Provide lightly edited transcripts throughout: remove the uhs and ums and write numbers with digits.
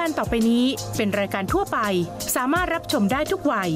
การต่อไปนี้เป็นรายการทั่วไปสามารถรับชมได้ทุกวัย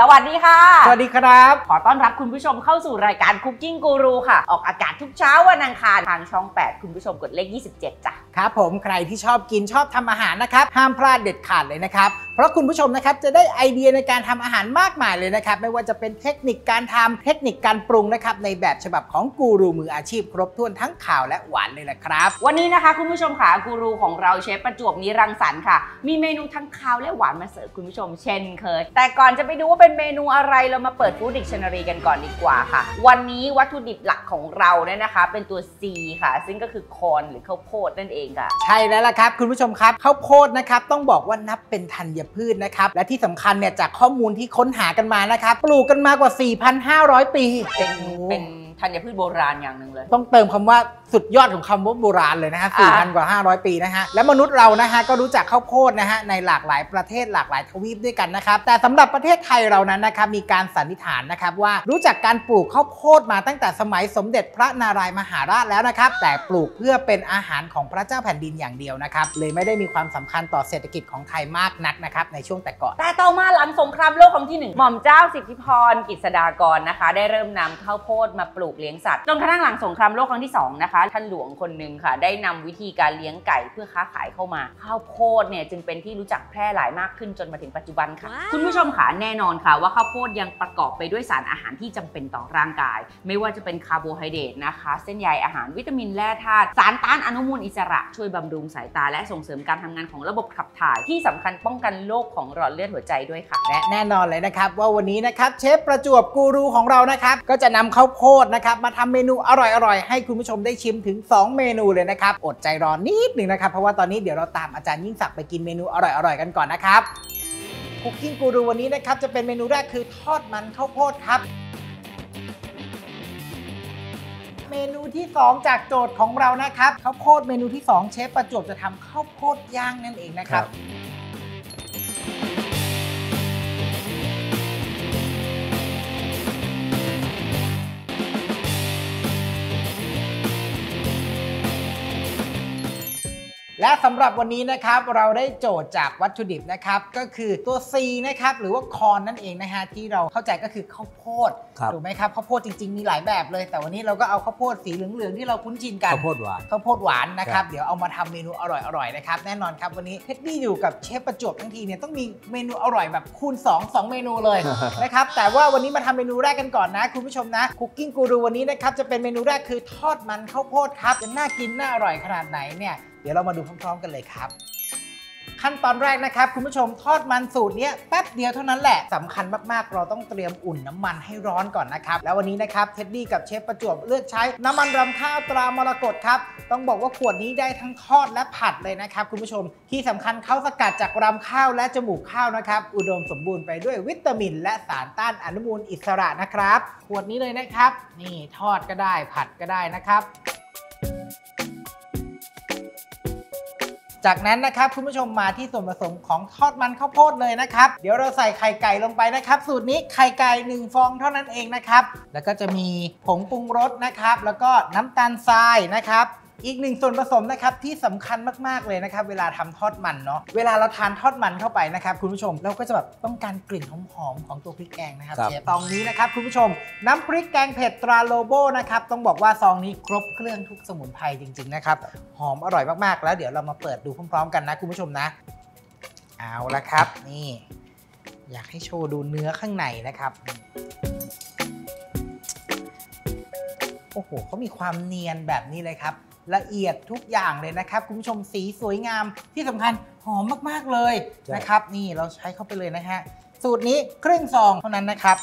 สวัสดีค่ะสวัสดีครับขอต้อนรับคุณผู้ชมเข้าสู่รายการ Cooking Guru ค่ะออกอากาศทุกเช้าวันอังคารทางช่อง8คุณผู้ชมกดเลข27จ้ะครับผมใครที่ชอบกินชอบทำอาหารนะครับห้ามพลาดเด็ดขาดเลยนะครับเพราะคุณผู้ชมนะครับจะได้ไอเดียในการทำอาหารมากมายเลยนะครับไม่ว่าจะเป็นเทคนิคการทำเทคนิคการปรุงนะครับในแบบฉบับของกูรูมืออาชีพครบถ้วนทั้งข่าวและหวานเลยนะครับวันนี้นะคะคุณผู้ชมค่ะกูรูของเราเชฟประจวบนิรังสรรค์ค่ะมีเมนูทั้งข่าวและหวานมาเสิร์ฟคุณผู้ชมเช่นเคยแต่ก่อนจะไปดูว่าเป็นเมนูอะไรเรามาเปิด Food Dictionary กันก่อนดีกว่าค่ะวันนี้วัตถุดิบหลักของเราเนี่ยนะคะเป็นตัว C ค่ะซึ่งก็คือคอร์นหรือข้าวโพดนั่นเองค่ะใช่แล้วล่ะครับคุณผู้ชมครับข้าวโพดนะครับต้องบอกว่านับเป็นธัญพืชนะครับและที่สำคัญเนี่ยจากข้อมูลที่ค้นหากันมานะครับปลูกกันมากว่า 4,500 ปีเป็นธัญพืชโบราณอย่างหนึ่งเลยต้องเติมคำว่าสุดยอดของคำว่าโบราณเลยนะฮะ 4,500 ปีนะฮะและมนุษย์เรานะฮะก็รู้จักข้าวโพดนะฮะในหลากหลายประเทศหลากหลายทวีปด้วยกันนะครับแต่สำหรับประเทศไทยเรานั้นนะครับมีการสันนิษฐานนะครับว่ารู้จักการปลูกข้าวโพดมาตั้งแต่สมัยสมเด็จพระนารายมหาราชแล้วนะครับแต่ปลูกเพื่อเป็นอาหารของพระเจ้าแผ่นดินอย่างเดียวนะครับเลยไม่ได้มีความสำคัญต่อเศรษฐกิจของไทยมากนักนะครับในช่วงแต่ก่อนแต่ต่อมาหลังสงครามโลกครั้งที่ 1หม่อมเจ้าสิทธิพรกฤษฎากรนะคะได้เริ่มนำข้าวโพดมาปลูกเลี้ยงสัตว์จนกระทั่งหลังสงครามโลกครั้งที่ 2นะคะท่านหลวงคนหนึ่งค่ะได้นำวิธีการเลี้ยงไก่เพื่อค้าขายเข้ามาข้าวโพดเนี่ยจึงเป็นที่รู้จักแพร่หลายมากขึ้นจนมาถึงปัจจุบันค่ะ wow. คุณผู้ชมค่ะแน่นอนค่ะว่าข้าวโพดยังประกอบไปด้วยสารอาหารที่จำเป็นต่อร่างกายไม่ว่าจะเป็นคาร์โบไฮเดรตนะคะเส้นใยอาหารวิตามินแร่ธาตุสารต้านอนุมูลอิสระช่วยบำรุงสายตาและส่งเสริมการทำงานของระบบขับถ่ายที่สำคัญป้องกันโรคของหลอดเลือดหัวใจด้วยค่ะและแน่นอนเลยนะครับว่าวันนี้นะครับเชฟประจวบกูรูของเรานะครับก็จะนำข้าวโพดนะครับมาทำเมนูอร่อยๆให้คุณผู้ชมได้ชิมถึง2 เมนูเลยนะครับอดใจรอนิดหนึ่งนะครับเพราะว่าตอนนี้เดี๋ยวเราตามอาจารย์ยิ่งศักดิ์ไปกินเมนูอร่อยๆกันก่อนนะครับคุกกิ้งกูรูวันนี้นะครับจะเป็นเมนูแรกคือทอดมันข้าวโพดครับเมนูที่2จากโจทย์ของเรานะครับข้าวโพดเมนูที่2เชฟประจวบจะทำข้าวโพดย่างนั่นเองนะครับและสำหรับวันนี้นะครับเราได้โจทย์จากวัตถุดิบนะครับก็คือตัว C นะครับหรือว่าคอร์นนั่นเองนะฮะที่เราเข้าใจก็คือข้าวโพดถูกไหมครับข้าวโพดจริงๆมีหลายแบบเลยแต่วันนี้เราก็เอาข้าวโพดสีเหลืองๆที่เราคุ้นชินกันข้าวโพดหวานนะครับเดี๋ยวเอามาทำเมนูอร่อยๆนะครับแน่นอนครับวันนี้เท็ดดี้อยู่กับเชฟประจวบทั้งทีเนี่ยต้องมีเมนูอร่อยแบบคูณ2 เมนูเลยนะครับแต่ว่าวันนี้มาทำเมนูแรกกันก่อนนะคุณผู้ชมนะคุกกิ้งกูรูวันนี้นะครับจะเป็นเมนูแรกคือทอดมันข้าวโพดครับจะน่ากินน่าอร่อยขนาดไหนเนี่ยเดี๋ยวเรามาดูพร้อมๆกันเลยครับขั้นตอนแรกนะครับคุณผู้ชมทอดมันสูตรนี้แป๊บเดียวเท่านั้นแหละสำคัญมากๆเราต้องเตรียมอุ่นน้ำมันให้ร้อนก่อนนะครับแล้ววันนี้นะครับเท็ดดี้กับเชฟประจวบเลือกใช้น้ำมันรำข้าวตรามรกตครับต้องบอกว่าขวดนี้ได้ทั้งทอดและผัดเลยนะครับคุณผู้ชมที่สำคัญเขาสกัดจากรำข้าวและจมูกข้าวนะครับอุดมสมบูรณ์ไปด้วยวิตามินและสารต้านอนุมูลอิสระนะครับขวดนี้เลยนะครับนี่ทอดก็ได้ผัดก็ได้นะครับจากนั้นนะครับคุณผู้ชมมาที่ส่วนผสมของทอดมันข้าวโพดเลยนะครับเดี๋ยวเราใส่ไข่ไก่ลงไปนะครับสูตรนี้ไข่ไก่1ฟองเท่านั้นเองนะครับแล้วก็จะมีผงปรุงรสนะครับแล้วก็น้ำตาลทรายนะครับอีก1ส่วนผสมนะครับที่สำคัญมากๆเลยนะครับเวลาทำทอดมันเนาะเวลาเราทานทอดมันเข้าไปนะครับคุณผู้ชมเราก็จะแบบต้องการกลิ่นหอมๆของตัวพริกแกงนะครับซองนี้นะครับคุณผู้ชมน้ำพริกแกงเผ็ดตราโลโบนะครับต้องบอกว่าซองนี้ครบเครื่องทุกสมุนไพรจริงๆนะครับหอมอร่อยมากๆแล้วเดี๋ยวเรามาเปิดดูพร้อมๆกันนะคุณผู้ชมนะเอาละครับนี่อยากให้โชว์ดูเนื้อข้างในนะครับโอ้โหเขามีความเนียนแบบนี้เลยครับละเอียดทุกอย่างเลยนะครับคุณผู้ชมสีสวยงามที่สำคัญหอมมากๆเลยนะครับนี่เราใช้เข้าไปเลยนะฮะสูตรนี้ครึ่งซองเท่านั้นนะครับ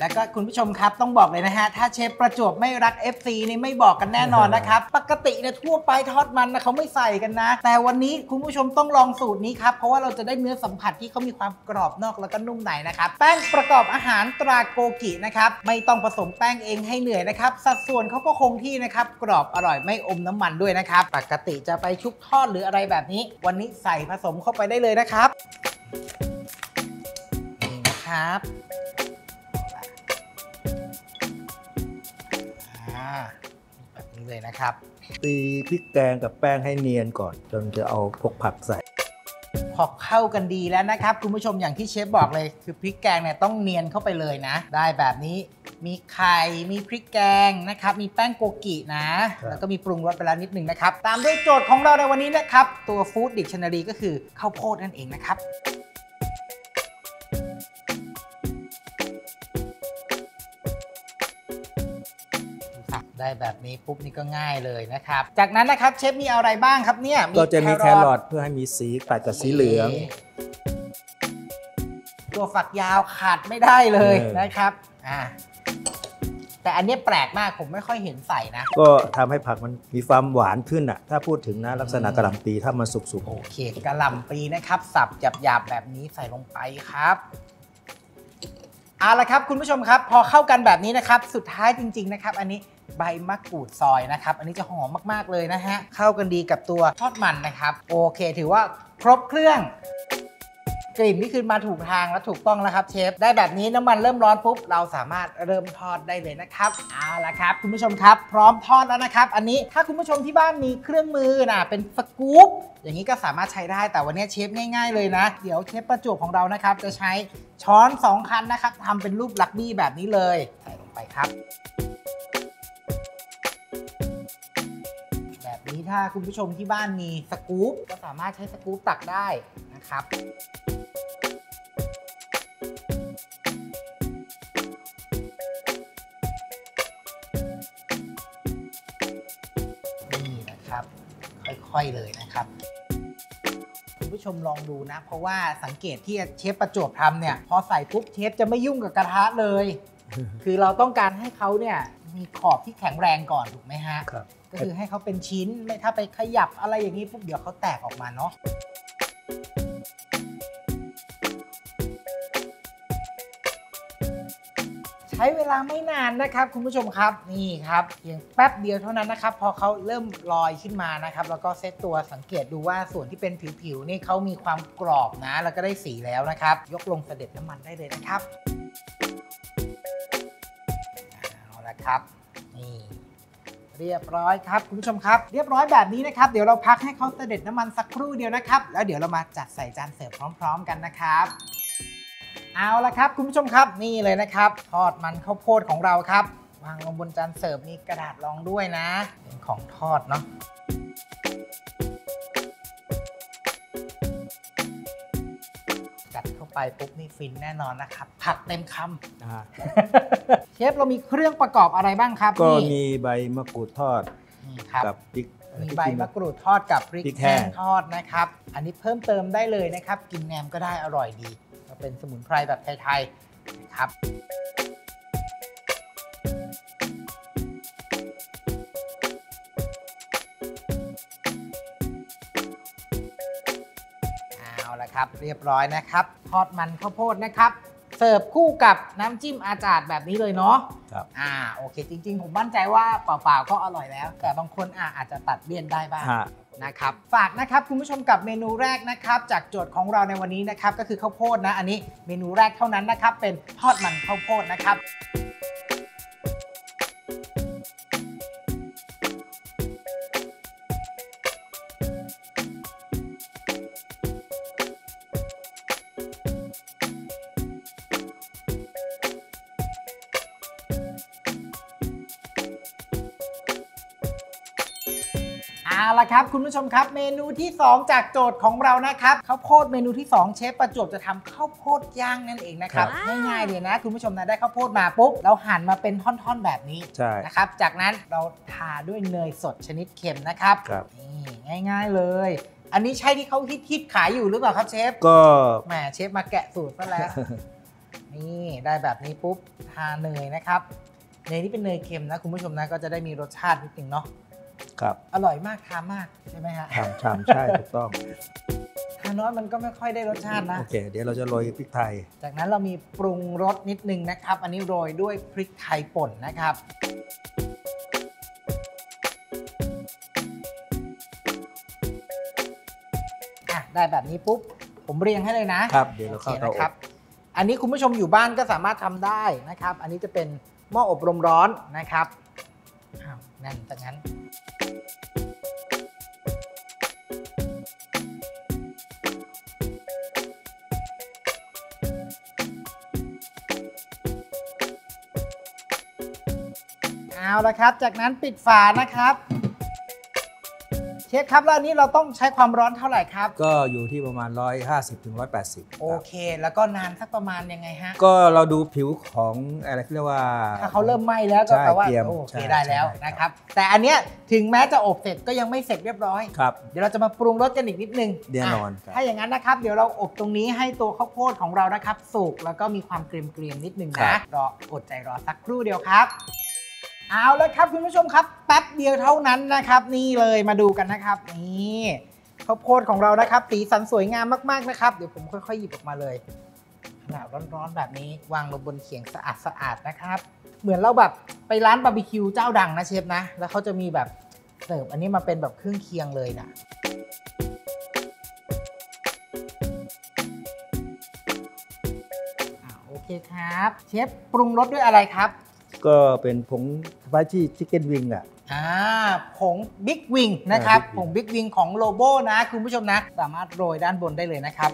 แล้วก็คุณผู้ชมครับต้องบอกเลยนะฮะถ้าเชฟประจวบไม่รัก FC นี่ไม่บอกกันแน่นอนนะครับปกติเนี่ยทั่วไปทอดมันนะเขาไม่ใส่กันนะแต่วันนี้คุณผู้ชมต้องลองสูตรนี้ครับเพราะว่าเราจะได้เนื้อสัมผัสที่เขามีความกรอบนอกแล้วก็นุ่มในนะครับแป้งประกอบอาหารตราโกกินะครับไม่ต้องผสมแป้งเองให้เหนื่อยนะครับสัดส่วนเขาก็คงที่นะครับกรอบอร่อยไม่อมน้ำมันด้วยนะครับปกติจะไปชุบทอดหรืออะไรแบบนี้วันนี้ใส่ผสมเข้าไปได้เลยนะครับนี่นะครับแบบนี้เลยนะครับตีพริกแกงกับแป้งให้เนียนก่อนจนจะเอาพวกผักใส่พอเข้ากันดีแล้วนะครับคุณผู้ชมอย่างที่เชฟบอกเลยคือพริกแกงเนี่ยต้องเนียนเข้าไปเลยนะได้แบบนี้มีไข่มีพริกแกงนะครับมีแป้งโกกินะแล้วก็มีปรุงรสไปแล้วนิดนึงนะครับตามด้วยโจทย์ของเราในวันนี้นะครับตัวฟู้ดดิกชันนารีก็คือข้าวโพดนั่นเองนะครับได้แบบนี้ปุ๊บนี่ก็ง่ายเลยนะครับจากนั้นนะครับเชฟมีอะไรบ้างครับเนี่ยก็จะมีแครอทเพื่อให้มีสีตัดกับสีเหลืองตัวฝักยาวขาดไม่ได้เลยนะครับแต่อันนี้แปลกมากผมไม่ค่อยเห็นใส่นะก็ทำให้ผักมันมีความหวานขึ้นอ่ะถ้าพูดถึงนะลักษณะกะหล่ำปีถ้ามันสุกๆโอเคกะหล่ำปีนะครับสับหยาบๆแบบนี้ใส่ลงไปครับเอาละครับคุณผู้ชมครับพอเข้ากันแบบนี้นะครับสุดท้ายจริงๆนะครับอันนี้ใบมะกรูดซอยนะครับอันนี้จะหอมมากๆเลยนะฮะเข้ากันดีกับตัวทอดมันนะครับโอเคถือว่าครบเครื่องกลิ่นนี่คือมาถูกทางและถูกต้องแล้วครับเชฟได้แบบนี้น้ำมันเริ่มร้อนปุ๊บเราสามารถเริ่มทอดได้เลยนะครับเอาละครับคุณผู้ชมครับพร้อมทอดแล้วนะครับอันนี้ถ้าคุณผู้ชมที่บ้านมีเครื่องมือนะเป็นสกู๊ปอย่างนี้ก็สามารถใช้ได้แต่วันนี้เชฟง่ายๆเลยนะเดี๋ยวเชฟประจวบของเรานะครับจะใช้ช้อน2คันนะครับทำเป็นรูปลักบี้แบบนี้เลยใส่ลงไปครับแบบนี้ถ้าคุณผู้ชมที่บ้านมีสกู๊ปก็สามารถใช้สกู๊ปตักได้นะครับค่อยๆเลยนะครับคุณผู้ชมลองดูนะเพราะว่าสังเกตที่เชฟประจวบทำเนี่ยพอใส่ปุ๊บเชฟจะไม่ยุ่งกับกระทะเลย คือเราต้องการให้เขาเนี่ยมีขอบที่แข็งแรงก่อนถูกไหมฮะก็คือให้เขาเป็นชิ้นไม่ถ้าไปขยับอะไรอย่างนี้ปุ๊บเดี๋ยวเขาแตกออกมาเนาะใช้เวลาไม่นานนะครับคุณผู้ชมครับนี่ครับเพียงแป๊บเดียวเท่านั้นนะครับพอเขาเริ่มลอยขึ้นมานะครับแล้วก็เซตตัวสังเกตดูว่าส่วนที่เป็นผิวๆนี่เขามีความกรอบนะแล้วก็ได้สีแล้วนะครับยกลงเสด็จน้ำมันได้เลยนะครับเอาละครับนี่เรียบร้อยครับคุณผู้ชมครับเรียบร้อยแบบนี้นะครับเดี๋ยวเราพักให้เขาเสด็จน้ำมันสักครู่เดียวนะครับแล้วเดี๋ยวเรามาจัดใส่จานเสิร์ฟพร้อมๆกันนะครับเอาละครับคุณผู้ชมครับนี่เลยนะครับทอดมันข้าวโพดของเราครับวางลงบนจานเสิร์ฟมีกระดาษรองด้วยนะเป็นของทอดเนาะกัดเข้าไปปุ๊บนี่ฟินแน่นอนนะครับผักเต็มคำเชฟเรามีเครื่องประกอบอะไรบ้างครับก็มีใบมะกรูดทอดกับพริกมีใบมะกรูดทอดกับพริกแห้งทอดนะครับอันนี้เพิ่มเติมได้เลยนะครับกินแหนมก็ได้อร่อยดีเป็นสมุนไพรแบบไทยๆนะครับเอาละครับเรียบร้อยนะครับทอดมันข้าวโพดนะครับเสิร์ฟคู่กับน้ำจิ้มอาจารย์แบบนี้เลยเนาะครับโอเคจริงๆผมมั่นใจว่าเปล่าๆก็อร่อยแล้วแต่บางคนอาจจะตัดเลี่ยนได้บ้างนะครับฝากนะครับคุณผู้ชมกับเมนูแรกนะครับจากโจทย์ของเราในวันนี้นะครับก็คือข้าวโพดนะอันนี้เมนูแรกเท่านั้นนะครับเป็นทอดมันข้าวโพดนะครับเอาละครับคุณผู้ชมครับเมนูที่2จากโจทย์ของเรานะครับข้าวโพดเมนูที่2เชฟประจวบจะทำข้าวโพดย่างนั่นเองนะครับง่ายๆเลยนะคุณผู้ชมนะได้ข้าวโพดมาปุ๊บเราหั่นมาเป็นท่อนๆแบบนี้นะครับจากนั้นเราทาด้วยเนยสดชนิดเค็มนะครับนี่ง่ายๆเลยอันนี้ใช่ที่เขาฮิตขายอยู่หรือเปล่าครับเชฟก็แหมเชฟมาแกะสูตรซะแล้ว นี่ได้แบบนี้ปุ๊บทาเนยนะครับเนยที่เป็นเนยเค็มนะคุณผู้ชมนะก็จะได้มีรสชาตินิดนึงเนาะครับอร่อยมากทานมากใช่ไหมฮะทานใช่ถูกต้องทานน้อยมันก็ไม่ค่อยได้รสชาตินะโอเคเดี๋ยวเราจะโรยพริกไทยจากนั้นเรามีปรุงรสนิดนึงนะครับอันนี้โรยด้วยพริกไทยป่นนะครับได้แบบนี้ปุ๊บผมเรียงให้เลยนะครับเดี๋ยวเราเข้าเตาอบอันนี้คุณผู้ชมอยู่บ้านก็สามารถทำได้นะครับอันนี้จะเป็นหม้ออบลมร้อนนะครับนั่นจากนั้นเอาละครับจากนั้นปิดฝานะครับเชฟครับแล้วอันนี้เราต้องใช้ความร้อนเท่าไหร่ครับก็อยู่ที่ประมาณ150 ถึง 180โอเคแล้วก็นานสักประมาณยังไงฮะก็เราดูผิวของอะไรเรียกว่าถ้าเขาเริ่มไหม้แล้วก็แปลว่าโอเคได้แล้วนะครับแต่อันเนี้ยถึงแม้จะอบเสร็จก็ยังไม่เสร็จเรียบร้อยครับเดี๋ยวเราจะมาปรุงรสกันอีกนิดนึงแน่นอนถ้าอย่างนั้นนะครับเดี๋ยวเราอบตรงนี้ให้ตัวข้าวโพดของเรานะครับสุกแล้วก็มีความเกรียมๆนิดนึงนะรออดใจรอสักครู่เดียวครับเอาแล้วครับคุณผู้ชมครับแป๊บเดียวเท่านั้นนะครับนี่เลยมาดูกันนะครับนี่ข้าวโพดของเรานะครับสีสันสวยงามมากๆนะครับเดี๋ยวผมค่อยๆหยิบออกมาเลยขณะร้อนๆแบบนี้วางลงบนเขียงสะอาดๆนะครับเหมือนเราแบบไปร้านบาร์บีคิวเจ้าดังนะเชฟนะแล้วเขาจะมีแบบเสิร์ฟอันนี้มาเป็นแบบเครื่องเคียงเลยนะโอเคครับเชฟปรุงรสด้วยอะไรครับก็เป็นผงสไปซี่ชิคเก้นวิงอ่ะผงบิ๊กวิงนะครับผงบิ๊กวิงของโลโบ้นะคุณผู้ชมนะสามารถโรยด้านบนได้เลยนะครับ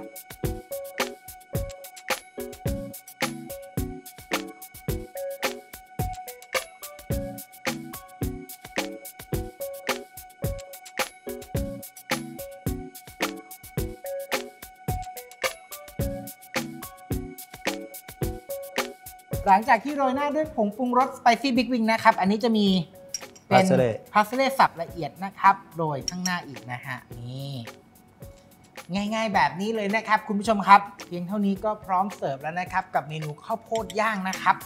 หลังจากที่โรยหน้าด้วยผงปรุงรสสไปซี่บิ๊กวิงนะครับอันนี้จะมีเป็นพาสเล่สับละเอียดนะครับโรยข้างหน้าอีกนะฮะนี่ง่ายๆแบบนี้เลยนะครับคุณผู้ชมครับเพียงเท่านี้ก็พร้อมเสิร์ฟแล้วนะครับกับเมนูข้าวโพดย่างนะครับ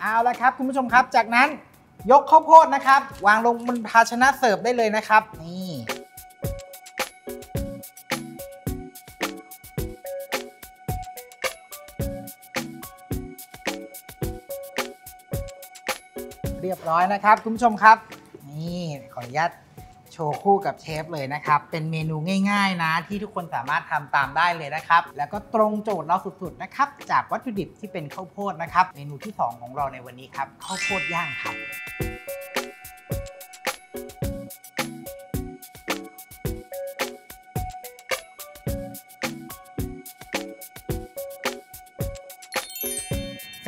เอาละครับคุณผู้ชมครับจากนั้นยกข้าวโพดนะครับวางลงบนภาชนะเสิร์ฟได้เลยนะครับนี่เรียบร้อยนะครับคุณผู้ชมครับนี่ขออนุญาตโชว์คู่กับเชฟเลยนะครับเป็นเมนูง่ายๆนะที่ทุกคนสามารถทำตามได้เลยนะครับแล้วก็ตรงโจทย์เราสุดๆนะครับจากวัตถุดิบที่เป็นข้าวโพดนะครับเมนูที่2ของเราในวันนี้ครับข้าวโพดย่างครับ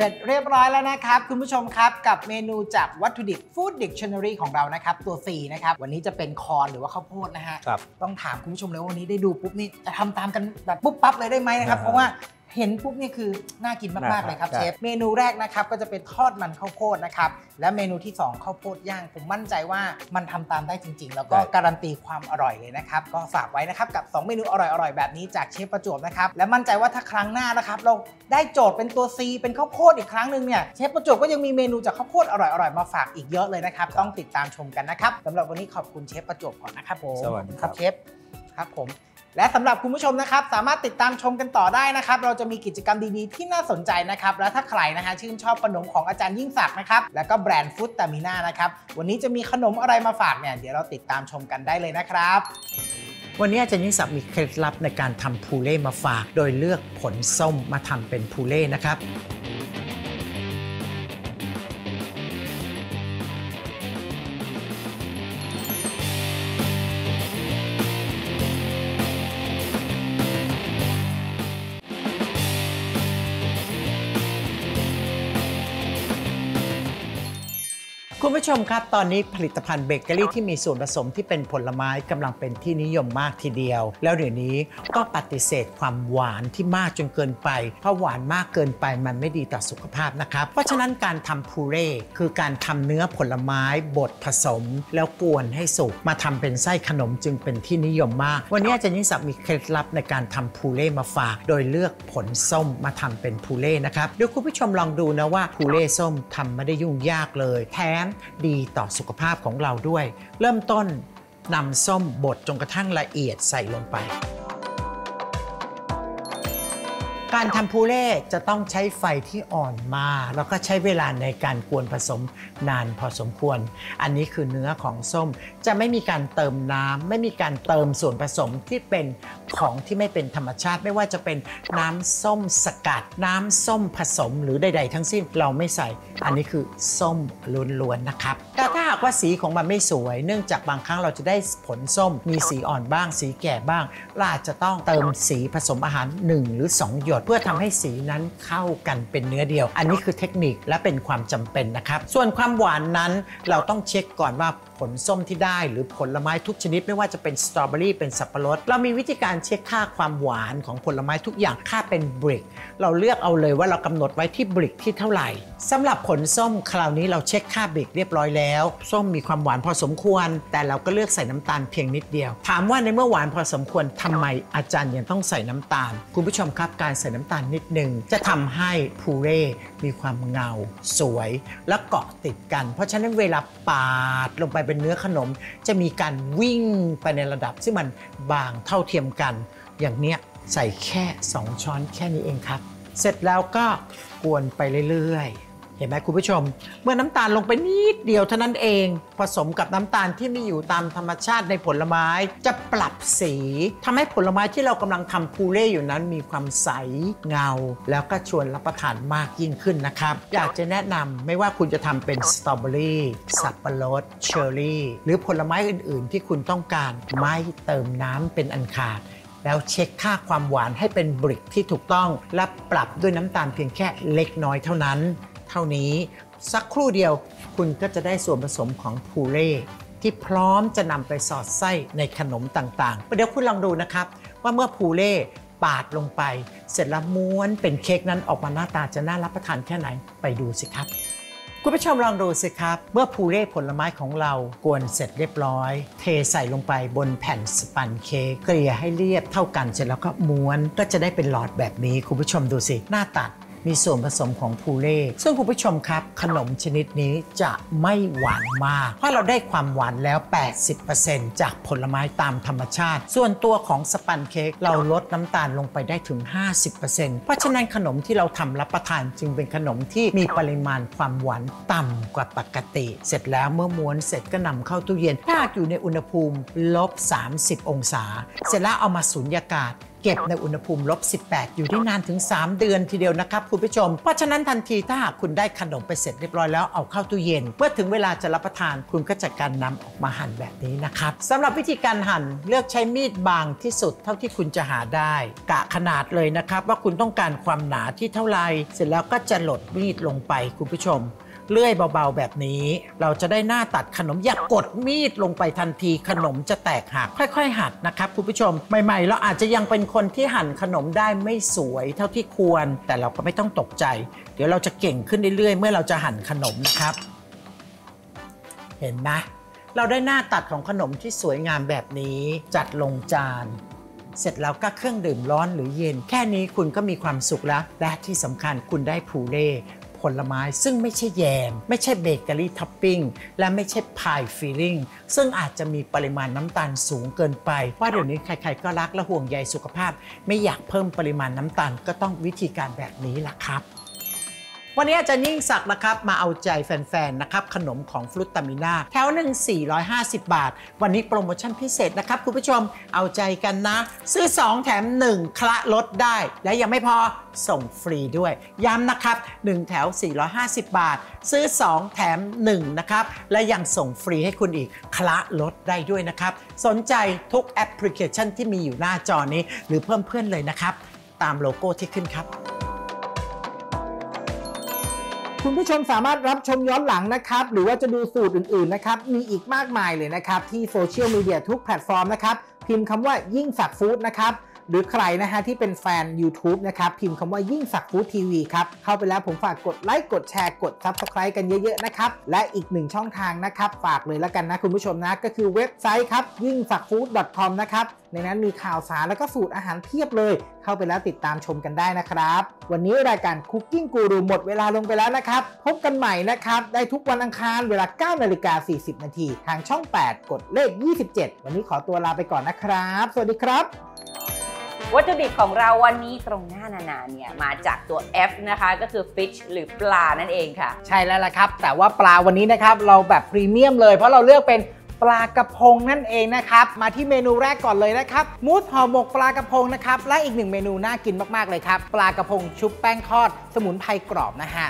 เสร็จเรียบร้อยแล้วนะครับคุณผู้ชมครับกับเมนูจากวัตถุดิบ Food Dictionary ของเรานะครับตัว C นะครับวันนี้จะเป็นคอร์นหรือว่าข้าวโพดนะฮะต้องถามคุณผู้ชมเลยว่าวันนี้ได้ดูปุ๊บนี่จะทำตามกันแบบปุ๊บปั๊บเลยได้ไหมนะครับเพราะว่าเห็นปุ๊บนี่คือน่ากินมากๆเลยครับเชฟเมนูแรกนะครับก็จะเป็นทอดมันข้าวโพดนะครับและเมนูที่2ข้าวโพดย่างผมมั่นใจว่ามันทำตามได้จริงๆแล้วก็การันตีความอร่อยเลยนะครับก็ฝากไว้นะครับกับ2เมนูอร่อยๆแบบนี้จากเชฟประจวบนะครับและมั่นใจว่าถ้าครั้งหน้านะครับเราได้โจทย์เป็นตัว C เป็นข้าวโพดอีกครั้งหนึ่งเนี่ยเชฟประจวบก็ยังมีเมนูจากข้าวโพดอร่อยๆมาฝากอีกเยอะเลยนะครับต้องติดตามชมกันนะครับสำหรับวันนี้ขอบคุณเชฟประจวบก่อนนะครับผมสวัสดีครับเชฟครับผมและสำหรับคุณผู้ชมนะครับสามารถติดตามชมกันต่อได้นะครับเราจะมีกิจกรรมดีๆที่น่าสนใจนะครับและถ้าใครนะฮะชื่นชอบขนมของอาจารย์ยิ่งศักดิ์นะครับแล้วก็แบรนด์ฟู้ดตามิน่านะครับวันนี้จะมีขนมอะไรมาฝากเนี่ยเดี๋ยวเราติดตามชมกันได้เลยนะครับวันนี้อาจารย์ยิ่งศักดิ์มีเคล็ดลับในการทำพูเล่มาฝากโดยเลือกผลส้มมาทำเป็นพูเล่นะครับ คุณผู้ชมครับตอนนี้ผลิตภัณฑ์เบเกอรี่ที่มีส่วนผสมที่เป็นผลไม้กำลังเป็นที่นิยมมากทีเดียวแล้วเดี๋ยวนี้ก็ปฏิเสธความหวานที่มากจนเกินไปเพราะหวานมากเกินไปมันไม่ดีต่อสุขภาพนะครับเพราะฉะนั้นการทำพูเร่คือการทำเนื้อผลไม้บดผสมแล้วกวนให้สุกมาทำเป็นไส้ขนมจึงเป็นที่นิยมมากวันนี้อาจารย์ยิ่งศักดิ์มีเคล็ดลับในการทำพูเร่มาฝากโดยเลือกผลส้มมาทำเป็นพูเร่นะครับเดี๋ยวคุณผู้ชมลองดูนะว่าพูเร่ส้มทำไม่ได้ยุ่งยากเลยแถมดีต่อสุขภาพของเราด้วยเริ่มต้นนำส้มบดจนกระทั่งละเอียดใส่ลงไปการทำพูเร่จะต้องใช้ไฟที่อ่อนมาแล้วก็ใช้เวลาในการกวนผสมนานพอสมควรอันนี้คือเนื้อของส้มจะไม่มีการเติมน้ำไม่มีการเติมส่วนผสมที่เป็นของที่ไม่เป็นธรรมชาติไม่ว่าจะเป็นน้ำส้มสกัดน้ำส้มผสมหรือใดๆทั้งสิ้นเราไม่ใส่อันนี้คือส้มล้วนๆนะครับแต่ถ้าหากว่าสีของมันไม่สวยเนื่องจากบางครั้งเราจะได้ผลส้มมีสีอ่อนบ้างสีแก่บ้างเราอาจจะต้องเติมสีผสมอาหาร1หรือ2หยดเพื่อทำให้สีนั้นเข้ากันเป็นเนื้อเดียวอันนี้คือเทคนิคและเป็นความจำเป็นนะครับส่วนความหวานนั้นเราต้องเช็คก่อนว่าผลส้มที่ได้หรือผลไม้ทุกชนิดไม่ว่าจะเป็นสตรอเบอรี่เป็นสับปะรดเรามีวิธีการเช็คค่าความหวานของผลไม้ทุกอย่างค่าเป็นบริกเราเลือกเอาเลยว่าเรากำหนดไว้ที่บริกที่เท่าไหร่สำหรับผลส้มคราวนี้เราเช็คค่าบริกเรียบร้อยแล้วส้มมีความหวานพอสมควรแต่เราก็เลือกใส่น้ำตาลเพียงนิดเดียวถามว่าในเมื่อหวานพอสมควรทำไมอาจารย์ยังต้องใส่น้ำตาลคุณผู้ชมครับการใส่น้ำตาลนิดหนึ่งจะทำให้พูเร่มีความเงาสวยและเกาะติดกันเพราะฉะนั้นเวลาปาดลงไปเป็นเนื้อขนมจะมีการวิ่งไปในระดับซึ่งมันบางเท่าเทียมกันอย่างเนี้ยใส่แค่2ช้อนแค่นี้เองครับเสร็จแล้วก็กวนไปเรื่อยๆเห็นไหมคุณผู้ชมเมื่อน้ำตาลลงไปนิดเดียวเท่านั้นเองผสมกับน้ำตาลที่มีอยู่ตามธรรมชาติในผลไม้จะปรับสีทำให้ผลไม้ที่เรากำลังทำพูเร่อยู่นั้นมีความใสเงาแล้วก็ชวนรับประทานมากยิ่งขึ้นนะครับอยากจะแนะนำไม่ว่าคุณจะทำเป็นสตรอเบอรี่สับปะรดเชอร์รี่หรือผลไม้อื่นๆที่คุณต้องการไม่เติมน้ำเป็นอันขาดแล้วเช็คค่าความหวานให้เป็นบริกที่ถูกต้องและปรับด้วยน้ำตาลเพียงแค่เล็กน้อยเท่านั้นเท่านี้สักครู่เดียวคุณก็จะได้ส่วนผสมของพูเร่ที่พร้อมจะนำไปสอดไส้ในขนมต่างๆเดี๋ยวคุณลองดูนะครับว่าเมื่อพูเร่ปาดลงไปเสร็จแล้วม้วนเป็นเค้กนั้นออกมาหน้าตาจะน่ารับประทานแค่ไหนไปดูสิครับคุณผู้ชมลองดูสิครับเมื่อพูเร่ผลไม้ของเรากวนเสร็จเรียบร้อยเทใส่ลงไปบนแผ่นสปันเค้กเกลี่ยให้เรียบเท่ากันเสร็จแล้วก็ม้วนก็จะได้เป็นหลอดแบบนี้คุณผู้ชมดูสิหน้าตัดมีส่วนผสมของพูเร่ซึ่งคุณผู้ชมครับขนมชนิดนี้จะไม่หวานมากเพราะเราได้ความหวานแล้ว 80% จากผลไม้ตามธรรมชาติส่วนตัวของสปันเค้กเราลดน้ำตาลลงไปได้ถึง 50% เพราะฉะนั้นขนมที่เราทำรับประทานจึงเป็นขนมที่มีปริมาณความหวานต่ำกว่าปกติเสร็จแล้วเมื่อม้วนเสร็จก็นำเข้าตู้เย็นถ้าอยู่ในอุณหภูมิ-30 องศาเสร็จแล้วเอามาสูญญากาศเก็บในอุณหภูมิ-18อยู่ได้นานถึง3เดือนทีเดียวนะครับคุณผู้ชมเพราะฉะนั้นทันทีถ้าหากคุณได้ขนมไปเสร็จเรียบร้อยแล้วเอาเข้าตู้เย็นเมื่อถึงเวลาจะรับประทานคุณก็จัดการนำออกมาหั่นแบบนี้นะครับสำหรับวิธีการหั่นเลือกใช้มีดบางที่สุดเท่าที่คุณจะหาได้กะขนาดเลยนะครับว่าคุณต้องการความหนาที่เท่าไรเสร็จแล้วก็จะหลดมีดลงไปคุณผู้ชมเลื่อยเบาๆแบบนี้เราจะได้หน้าตัดขนมอย่ากดมีดลงไปทันทีขนมจะแตกหักค่อยๆหักนะครับคุณผู้ชมใหม่ๆเราอาจจะยังเป็นคนที่หั่นขนมได้ไม่สวยเท่าที่ควรแต่เราก็ไม่ต้องตกใจเดี๋ยวเราจะเก่งขึ้นเรื่อยๆเมื่อเราจะหั่นขนมนะครับเห็นไหมเราได้หน้าตัดของขนมที่สวยงามแบบนี้จัดลงจานเสร็จแล้วก็เครื่องดื่มร้อนหรือเย็นแค่นี้คุณก็มีความสุขแล้วและที่สำคัญคุณได้พูเร่ผลไม้ซึ่งไม่ใช่แยมไม่ใช่เบเกอรี่ท็อปปิ้งและไม่ใช่พายฟิลลิ่งซึ่งอาจจะมีปริมาณน้ำตาลสูงเกินไปว่าเดี๋ยวนี้ใครๆก็รักและห่วงใยสุขภาพไม่อยากเพิ่มปริมาณน้ำตาลก็ต้องวิธีการแบบนี้ล่ะครับวันนี้อาจารย์ยิ่งศักดิ์นะครับมาเอาใจแฟนๆนะครับขนมของฟรุตตามิน่าแถวหนึ่ง450 บาทวันนี้โปรโมชั่นพิเศษนะครับคุณผู้ชมเอาใจกันนะซื้อ2แถม1คละลดได้และยังไม่พอส่งฟรีด้วยย้ำนะครับ1แถว450 บาทซื้อ2แถม1นะครับและยังส่งฟรีให้คุณอีกคละลดได้ด้วยนะครับสนใจทุกแอปพลิเคชันที่มีอยู่หน้าจอนี้หรือเพิ่มเพื่อนเลยนะครับตามโลโก้ที่ขึ้นครับ คุณผู้ชมสามารถรับชมย้อนหลังนะครับหรือว่าจะดูสูตรอื่นๆนะครับมีอีกมากมายเลยนะครับที่โซเชียลมีเดียทุกแพลตฟอร์มนะครับพิมพ์คำว่ายิ่งศักดิ์ฟู้ดนะครับหรือใครนะฮะที่เป็นแฟน YouTube นะครับพิมพ์คำว่ายิ่งศักดิ์ฟู้ดทีวีครับเข้าไปแล้วผมฝากกดไลค์กดแชร์กด Subscribe กันเยอะๆนะครับและอีกหนึ่งช่องทางนะครับฝากเลยแล้วกันนะคุณผู้ชมนะก็คือเว็บไซต์ครับยิ่งศักดิ์ฟู้ด .com นะครับในนั้นมีข่าวสารแล้วก็สูตรอาหารเพียบเลยเข้าไปแล้วติดตามชมกันได้นะครับวันนี้รายการ Cooking Guru หมดเวลาลงไปแล้วนะครับพบกันใหม่นะครับได้ทุกวันอังคารเวลา 9:40 น.ทางช่อง 8 กดเลข 27วันนี้ขอตัวลาไปก่อนนะครับสวัสดีครับวัตถุดิบของเราวันนี้ตรงหน้านาเนี่ยมาจากตัว F นะคะก็คือ fish หรือปลานั่นเองค่ะใช่แล้วล่ะครับแต่ว่าปลาวันนี้นะครับเราแบบพรีเมียมเลยเพราะเราเลือกเป็นปลากระพงนั่นเองนะครับมาที่เมนูแรกก่อนเลยนะครับมูสห่อหมกปลากระพงนะครับและอีกหนึ่งเมนูน่ากินมากๆเลยครับปลากระพงชุบแป้งทอดสมุนไพรกรอบนะฮะ